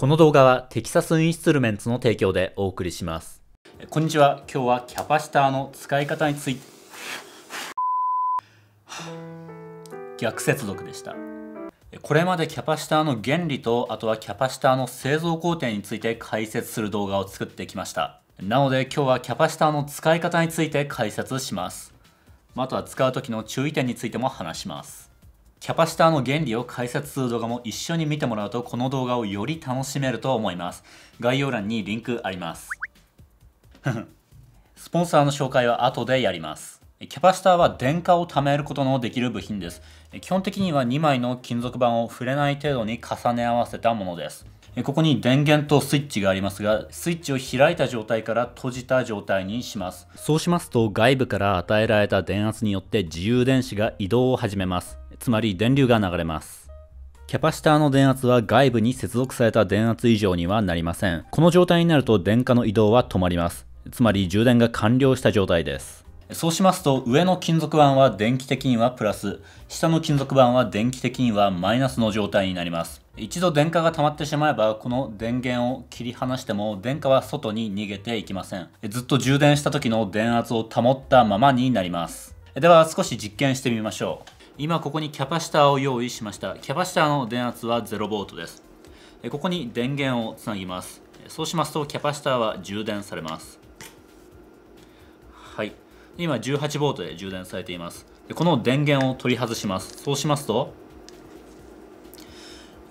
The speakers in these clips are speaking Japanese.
この動画はテキサスインストゥルメンツの提供でお送りします。こんにちは。今日はキャパシターの使い方について逆接続でした。これまでキャパシターの原理と、あとはキャパシターの製造工程について解説する動画を作ってきました。なので今日はキャパシターの使い方について解説します。あとは使う時の注意点についても話します。キャパシターの原理を解説する動画も一緒に見てもらうと、この動画をより楽しめると思います。概要欄にリンクあります。スポンサーの紹介は後でやります。キャパシターは電荷を貯めることのできる部品です。基本的には2枚の金属板を触れない程度に重ね合わせたものです。ここに電源とスイッチがありますが、スイッチを開いた状態から閉じた状態にします。そうしますと、外部から与えられた電圧によって自由電子が移動を始めます。つまり電流が流れます。キャパシターの電圧は外部に接続された電圧以上にはなりません。この状態になると電荷の移動は止まります。つまり充電が完了した状態です。そうしますと、上の金属板は電気的にはプラス、下の金属板は電気的にはマイナスの状態になります。一度電荷が溜まってしまえば、この電源を切り離しても電荷は外に逃げていきません。ずっと充電した時の電圧を保ったままになります。では少し実験してみましょう。今ここにキャパシターを用意しました。キャパシターの電圧は 0V です。ここに電源をつなぎます。そうしますとキャパシターは充電されます。はい、今 18V で充電されています。この電源を取り外します。そうしますと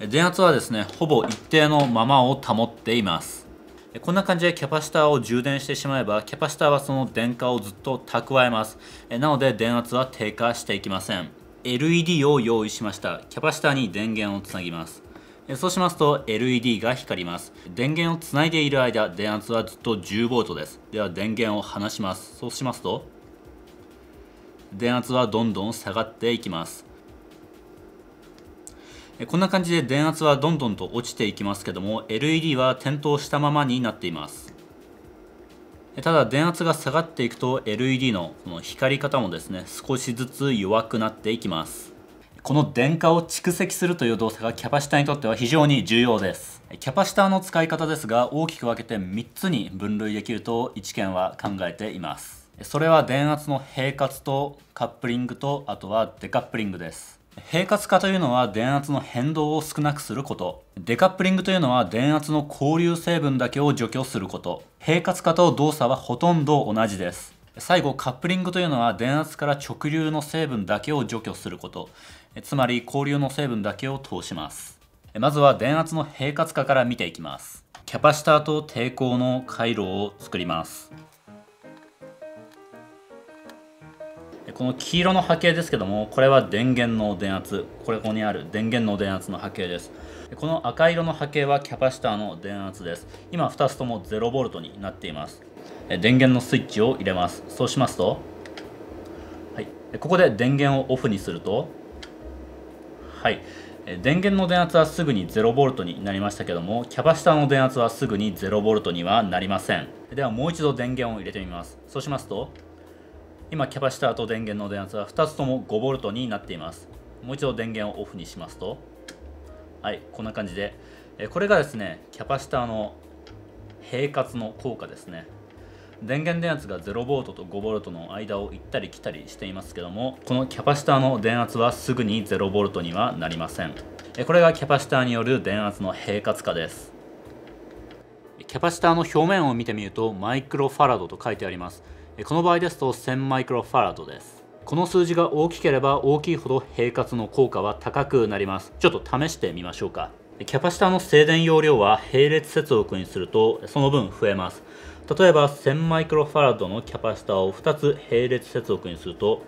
電圧はですね、ほぼ一定のままを保っています。こんな感じでキャパシターを充電してしまえば、キャパシターはその電荷をずっと蓄えます。なので電圧は低下していきません。LED を用意しました。キャパシターに電源をつなぎます。そうしますと LED が光ります。電源をつないでいる間、電圧はずっと 10V です。では電源を離します。そうしますと電圧はどんどん下がっていきます。こんな感じで電圧はどんどんと落ちていきますけども、 LED は点灯したままになっています。ただ電圧が下がっていくと LED のこの光り方もですね、少しずつ弱くなっていきます。この電荷を蓄積するという動作がキャパシターにとっては非常に重要です。キャパシターの使い方ですが、大きく分けて3つに分類できると一見は考えています。それは電圧の平滑とカップリングと、あとはデカップリングです。平滑化というのは電圧の変動を少なくすること、デカップリングというのは電圧の交流成分だけを除去すること。平滑化と動作はほとんど同じです。最後カップリングというのは電圧から直流の成分だけを除去すること、つまり交流の成分だけを通します。まずは電圧の平滑化から見ていきます。キャパシターと抵抗の回路を作ります。この黄色の波形ですけども、これは電源の電圧、ここにある電源の電圧の波形です。この赤色の波形はキャパシターの電圧です。今2つとも 0V になっています。電源のスイッチを入れます。そうしますと、はい、ここで電源をオフにすると、はい、電源の電圧はすぐに 0V になりましたけども、キャパシターの電圧はすぐに 0V にはなりません。ではもう一度電源を入れてみます。そうしますと今キャパシターと電源の電圧は2つとも 5V になっています。もう一度電源をオフにしますと、はい、こんな感じで、これがですね、キャパシターの平滑の効果ですね。電源電圧が 0V と 5V の間を行ったり来たりしていますけども、このキャパシターの電圧はすぐに 0V にはなりません。これがキャパシターによる電圧の平滑化です。キャパシターの表面を見てみるとマイクロファラドと書いてあります。この場合ですと1000マイクロファラドです。この数字が大きければ大きいほど平滑の効果は高くなります。ちょっと試してみましょうか。キャパシタの静電容量は並列接続にするとその分増えます。例えば1000マイクロファラドのキャパシタを2つ並列接続にすると、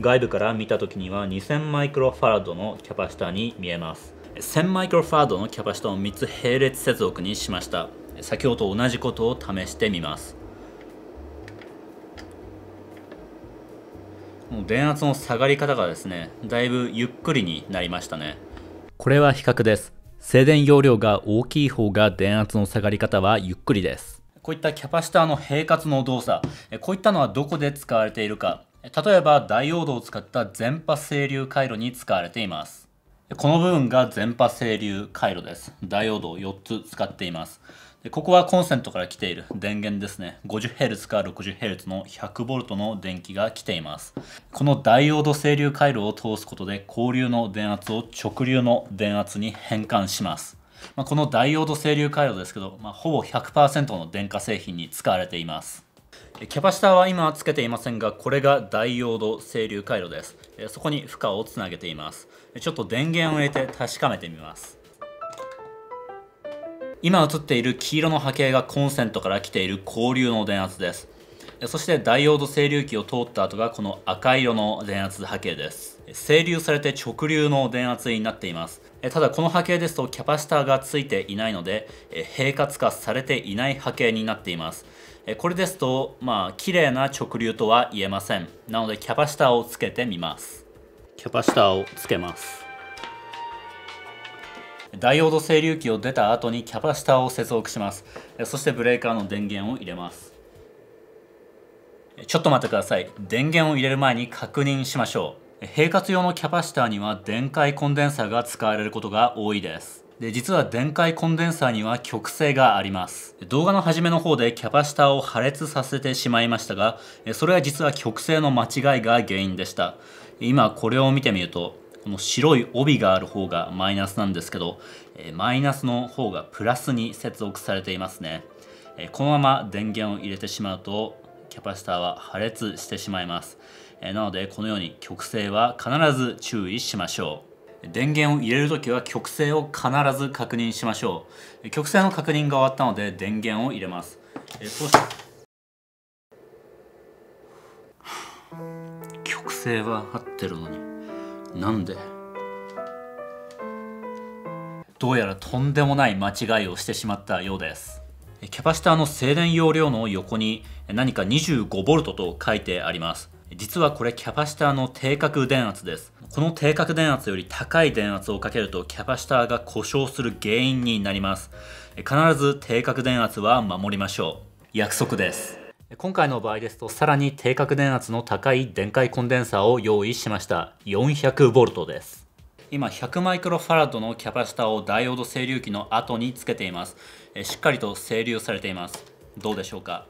外部から見た時には2000マイクロファラドのキャパシタに見えます。1000マイクロファラドのキャパシタを3つ並列接続にしました。先ほどと同じことを試してみます。電圧の下がり方がですね、だいぶゆっくりになりましたね。これは比較です。静電容量が大きい方が電圧の下がり方はゆっくりです。こういったキャパシターの平滑の動作、こういったのはどこで使われているか。例えばダイオードを使った全波整流回路に使われています。この部分が全波整流回路です。ダイオードを4つ使っています。でここはコンセントから来ている電源ですね。50Hz から 60Hz の 100V の電気が来ています。このダイオード整流回路を通すことで交流の電圧を直流の電圧に変換します。このダイオード整流回路ですけど、ほぼ 100% の電化製品に使われています。キャパシターは今つけていませんが、これがダイオード整流回路です。そこに負荷をつなげています。ちょっと電源を入れて確かめてみます。今映っている黄色の波形がコンセントから来ている交流の電圧です。そしてダイオード整流器を通った後がこの赤色の電圧波形です。整流されて直流の電圧になっています。ただこの波形ですとキャパシターがついていないので平滑化されていない波形になっています。これですと綺麗な直流とは言えません。なのでキャパシターをつけてみます。キャパシターをつけます。ダイオード整流器を出た後にキャパシターを接続します。そしてブレーカーの電源を入れます。ちょっと待ってください。電源を入れる前に確認しましょう。平滑用のキャパシターには電解コンデンサーが使われることが多いです。で実は電解コンデンサーには極性があります。動画の初めの方でキャパシターを破裂させてしまいましたが、それは実は極性の間違いが原因でした。今これを見てみると、この白い帯がある方がマイナスなんですけど、マイナスの方がプラスに接続されていますね。このまま電源を入れてしまうとキャパシターは破裂してしまいます。なのでこのように極性は必ず注意しましょう。電源を入れるときは極性を必ず確認しましょう。極性の確認が終わったので電源を入れます。そうして極性は合ってるのになんでどうやらとんでもない間違いをしてしまったようです。キャパシターの静電容量の横に何か 25V と書いてあります。実はこれキャパシターの定格電圧です。この定格電圧より高い電圧をかけるとキャパシターが故障する原因になります。必ず定格電圧は守りましょう。約束です。今回の場合ですと、さらに定格電圧の高い電解コンデンサーを用意しました。400V です。今100μFのキャパシターをダイオード整流器の後につけています。しっかりと整流されています。どうでしょうか。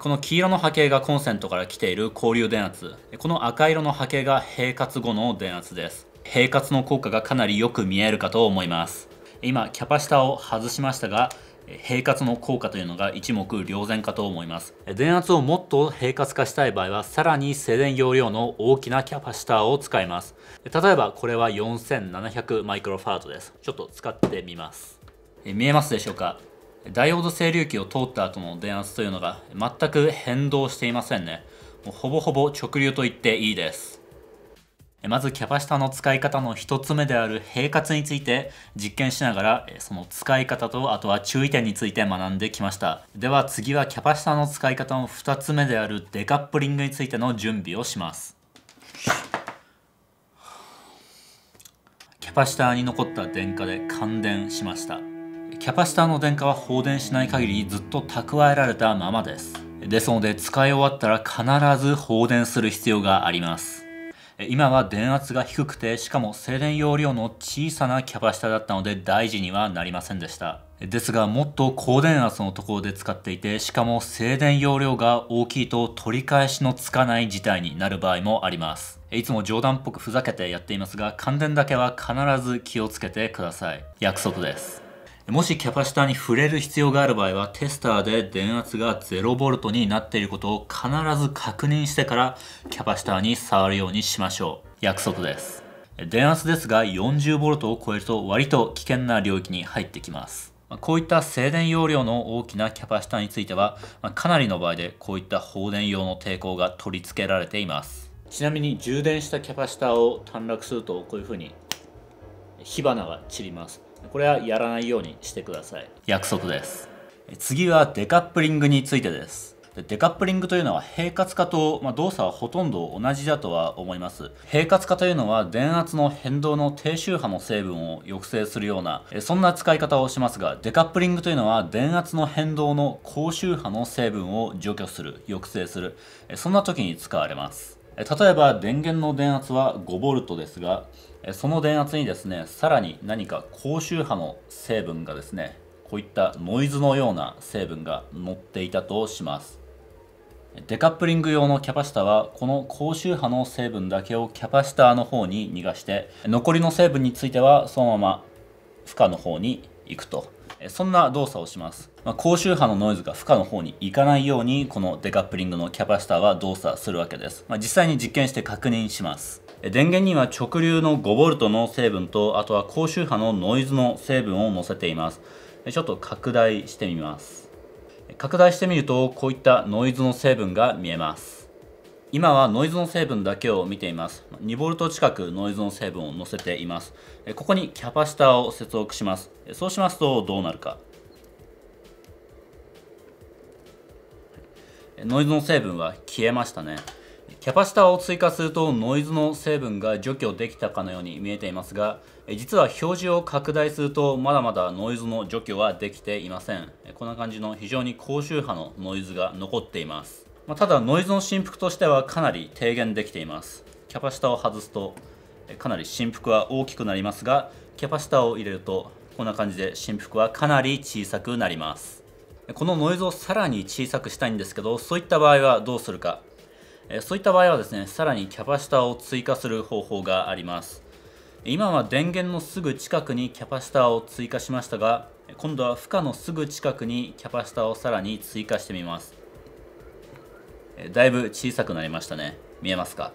この黄色の波形がコンセントから来ている交流電圧、この赤色の波形が平滑後の電圧です。平滑の効果がかなりよく見えるかと思います。今キャパシタを外しましたが、平滑の効果というのが一目瞭然かと思います。電圧をもっと平滑化したい場合は、さらに静電容量の大きなキャパシタを使います。例えばこれは4700μFです。ちょっと使ってみます。見えますでしょうか。ダイオード整流器を通った後の電圧というのが全く変動していませんね。もうほぼほぼ直流と言っていいです。まずキャパシタの使い方の1つ目である平滑について実験しながら、その使い方とあとは注意点について学んできました。では次はキャパシタの使い方の2つ目であるデカップリングについての準備をします。キャパシタに残った電荷で感電しました。キャパシターの電荷は放電しない限りずっと蓄えられたままです。ですので使い終わったら必ず放電する必要があります。今は電圧が低くて、しかも静電容量の小さなキャパシターだったので大事にはなりませんでした。ですがもっと高電圧のところで使っていて、しかも静電容量が大きいと取り返しのつかない事態になる場合もあります。いつも冗談っぽくふざけてやっていますが、感電だけは必ず気をつけてください。約束です。もしキャパシタに触れる必要がある場合は、テスターで電圧が 0V になっていることを必ず確認してからキャパシタに触るようにしましょう。約束です。電圧ですが 40V を超えると割と危険な領域に入ってきます。こういった静電容量の大きなキャパシタについては、かなりの場合でこういった放電用の抵抗が取り付けられています。ちなみに充電したキャパシタを短絡するとこういうふうに火花が散ります。これはやらないようにしてください。約束です。次はデカップリングについてです。デカップリングというのは平滑化と、動作はほとんど同じだとは思います。平滑化というのは電圧の変動の低周波の成分を抑制するようなそんな使い方をしますが、デカップリングというのは電圧の変動の高周波の成分を除去する、抑制する、そんな時に使われます。例えば電源の電圧は 5V ですが、その電圧にですね、さらに何か高周波の成分がですね、こういったノイズのような成分が乗っていたとします。デカップリング用のキャパシタはこの高周波の成分だけをキャパシタの方に逃がして、残りの成分についてはそのまま負荷の方に行くと、そんな動作をします。高周波のノイズが負荷の方に行かないようにこのデカップリングのキャパシタは動作するわけです。実際に実験して確認します。電源には直流の 5V の成分と、あとは高周波のノイズの成分を載せています。ちょっと拡大してみます。拡大してみるとこういったノイズの成分が見えます。今はノイズの成分だけを見ています。 2V 近くノイズの成分を載せています。ここにキャパシタを接続します。そうしますとどうなるか。ノイズの成分は消えましたね。キャパシタを追加するとノイズの成分が除去できたかのように見えていますが、実は表示を拡大するとまだまだノイズの除去はできていません。こんな感じの非常に高周波のノイズが残っています。ただノイズの振幅としてはかなり低減できています。キャパシタを外すとかなり振幅は大きくなりますが、キャパシタを入れるとこんな感じで振幅はかなり小さくなります。このノイズをさらに小さくしたいんですけど、そういった場合はどうするか。そういった場合はですね、さらにキャパシタを追加する方法があります。今は電源のすぐ近くにキャパシタを追加しましたが、今度は負荷のすぐ近くにキャパシタをさらに追加してみます。だいぶ小さくなりましたね。見えますか？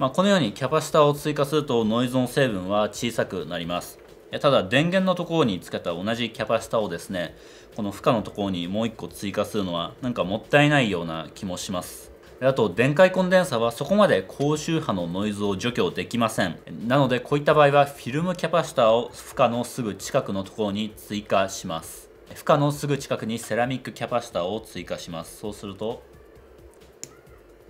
このようにキャパシタを追加するとノイズの成分は小さくなります。ただ電源のところにつけた同じキャパシタをですね、この負荷のところにもう1個追加するのはなんかもったいないような気もします。あと電解コンデンサはそこまで高周波のノイズを除去できません。なのでこういった場合はフィルムキャパシタを負荷のすぐ近くのところに追加します。負荷のすぐ近くにセラミックキャパシタを追加します。そうすると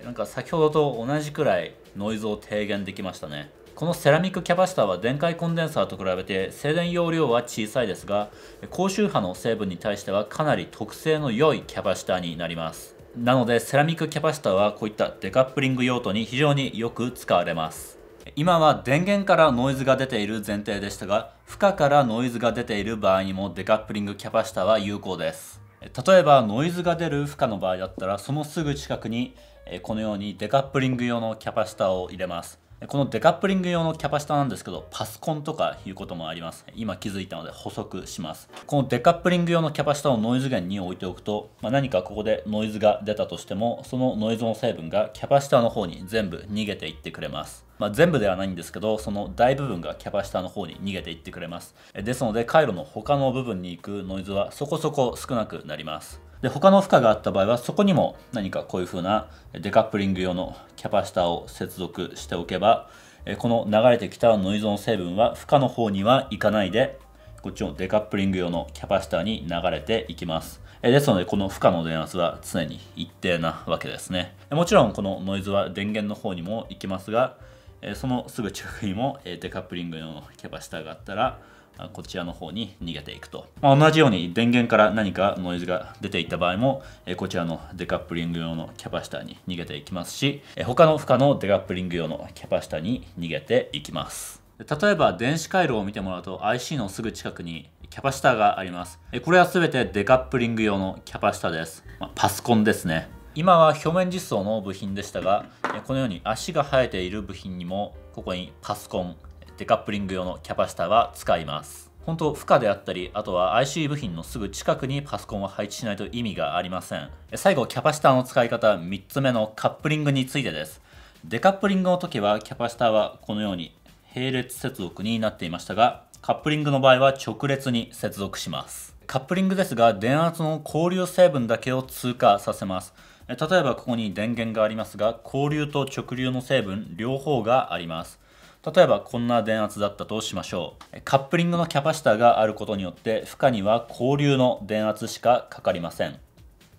なんか先ほどと同じくらいノイズを低減できましたね。このセラミックキャパシタは電解コンデンサーと比べて静電容量は小さいですが、高周波の成分に対してはかなり特性の良いキャパシタになります。なのでセラミックキャパシタはこういったデカップリング用途に非常によく使われます。今は電源からノイズが出ている前提でしたが、負荷からノイズが出ている場合にもデカップリングキャパシタは有効です。例えばノイズが出る負荷の場合だったら、そのすぐ近くにこのようにデカップリング用のキャパシタを入れます。このデカップリング用のキャパシタなんですけど、パソコンとかいうこともあります。今気づいたので補足します。このデカップリング用のキャパシタをノイズ源に置いておくと、何かここでノイズが出たとしても、そのノイズの成分がキャパシタの方に全部逃げていってくれます。全部ではないんですけど、その大部分がキャパシタの方に逃げていってくれます。ですので回路の他の部分に行くノイズはそこそこ少なくなります。で他の負荷があった場合はそこにも何かこういう風なデカップリング用のキャパシタを接続しておけば、この流れてきたノイズの成分は負荷の方には行かないで、こっちのデカップリング用のキャパシタに流れていきます。ですのでこの負荷の電圧は常に一定なわけですね。もちろんこのノイズは電源の方にも行きますが、そのすぐ近くにもデカップリング用のキャパシタがあったらこちらの方に逃げていくと、同じように電源から何かノイズが出ていた場合もこちらのデカップリング用のキャパシタに逃げていきますし、他の負荷のデカップリング用のキャパシタに逃げていきます。例えば電子回路を見てもらうと IC のすぐ近くにキャパシタがあります。これは全てデカップリング用のキャパシタです。パソコンですね。今は表面実装の部品でしたが、このように足が生えている部品にもここにパソコンデカップリング用のキャパシタは使います。本当負荷であったり、あとは IC 部品のすぐ近くにパソコンを配置しないと意味がありません。最後キャパシタの使い方3つ目のカップリングについてです。デカップリングの時はキャパシタはこのように並列接続になっていましたが、カップリングの場合は直列に接続します。カップリングですが電圧の交流成分だけを通過させます。例えばここに電源がありますが、交流と直流の成分両方があります。例えばこんな電圧だったとしましょう。カップリングのキャパシタがあることによって負荷には交流の電圧しかかかりません。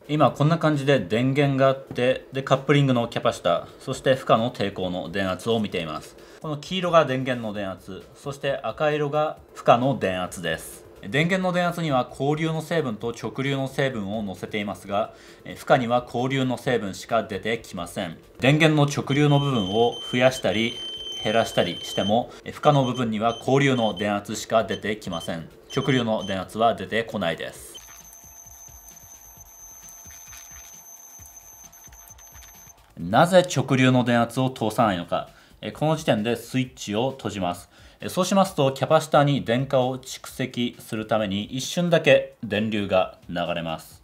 今こんな感じで電源があって、でカップリングのキャパシタ、そして負荷の抵抗の電圧を見ています。この黄色が電源の電圧、そして赤色が負荷の電圧です。電源の電圧には交流の成分と直流の成分を載せていますが、負荷には交流の成分しか出てきません。電源の直流の部分を増やしたり減らしたりしても、負荷の部分には交流の電圧しか出てきません。直流の電圧は出てこないです。なぜ直流の電圧を通さないのか。この時点でスイッチを閉じます。そうしますとキャパシタに電荷を蓄積するために一瞬だけ電流が流れます。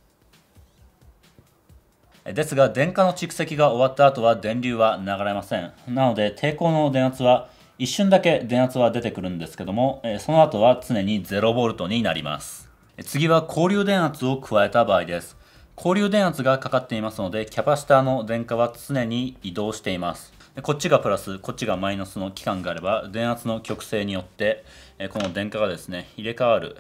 ですが電荷の蓄積が終わった後は電流は流れません。なので抵抗の電圧は一瞬だけ電圧は出てくるんですけども、その後は常に 0V になります。次は交流電圧を加えた場合です。交流電圧がかかっていますので、キャパシタの電荷は常に移動しています。こっちがプラス、こっちがマイナスの期間があれば、電圧の極性によってこの電荷がですね入れ替わる、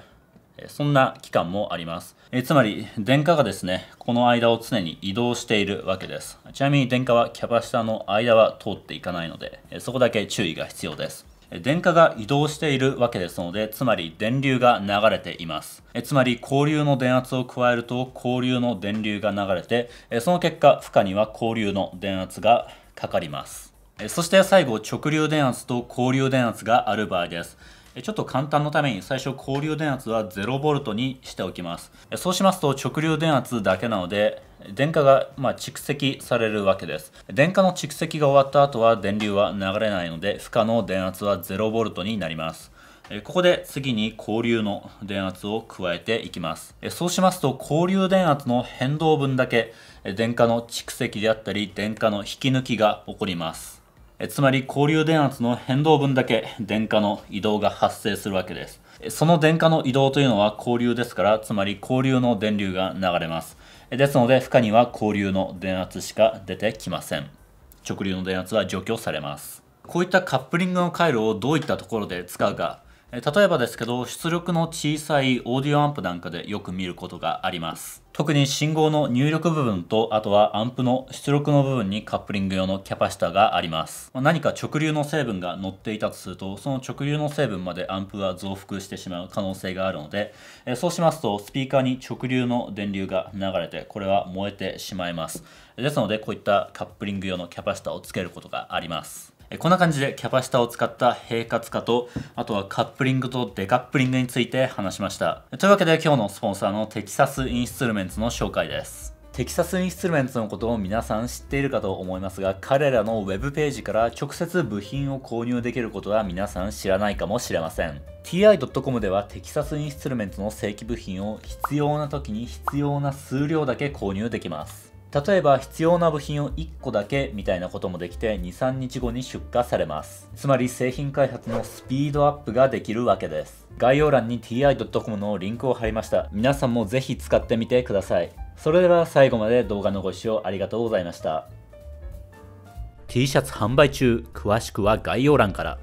そんな期間もあります。つまり電荷がですねこの間を常に移動しているわけです。ちなみに電荷はキャパシタの間は通っていかないので、そこだけ注意が必要です。電荷が移動しているわけですので、つまり電流が流れています。つまり交流の電圧を加えると交流の電流が流れて、その結果負荷には交流の電圧がかかります。そして最後、直流電圧と交流電圧がある場合です。ちょっと簡単のために最初交流電圧は 0V にしておきます。そうしますと直流電圧だけなので電荷が蓄積されるわけです。電荷の蓄積が終わった後は電流は流れないので、負荷の電圧は 0V になります。ここで次に交流の電圧を加えていきます。そうしますと交流電圧の変動分だけ電荷の蓄積であったり電荷の引き抜きが起こります。つまり交流電圧の変動分だけ電荷の移動が発生するわけです。その電荷の移動というのは交流ですから、つまり交流の電流が流れます。ですので負荷には交流の電圧しか出てきません。直流の電圧は除去されます。こういったカップリングの回路をどういったところで使うか。例えばですけど、出力の小さいオーディオアンプなんかでよく見ることがあります。特に信号の入力部分と、あとはアンプの出力の部分にカップリング用のキャパシタがあります。何か直流の成分が乗っていたとすると、その直流の成分までアンプが増幅してしまう可能性があるので、そうしますとスピーカーに直流の電流が流れて、これは燃えてしまいます。ですのでこういったカップリング用のキャパシタをつけることがあります。こんな感じでキャパシタを使った平滑化と、あとはカップリングとデカップリングについて話しました。というわけで今日のスポンサーのテキサスインストゥルメンツの紹介です。テキサスインストゥルメンツのことを皆さん知っているかと思いますが、彼らのウェブページから直接部品を購入できることは皆さん知らないかもしれません。ti.com ではテキサスインストゥルメンツの正規部品を必要な時に必要な数量だけ購入できます。例えば必要な部品を1個だけみたいなこともできて 2,3 日後に出荷されます。つまり製品開発のスピードアップができるわけです。概要欄に ti.com のリンクを貼りました。皆さんもぜひ使ってみてください。それでは最後まで動画のご視聴ありがとうございました。 T シャツ販売中、詳しくは概要欄から。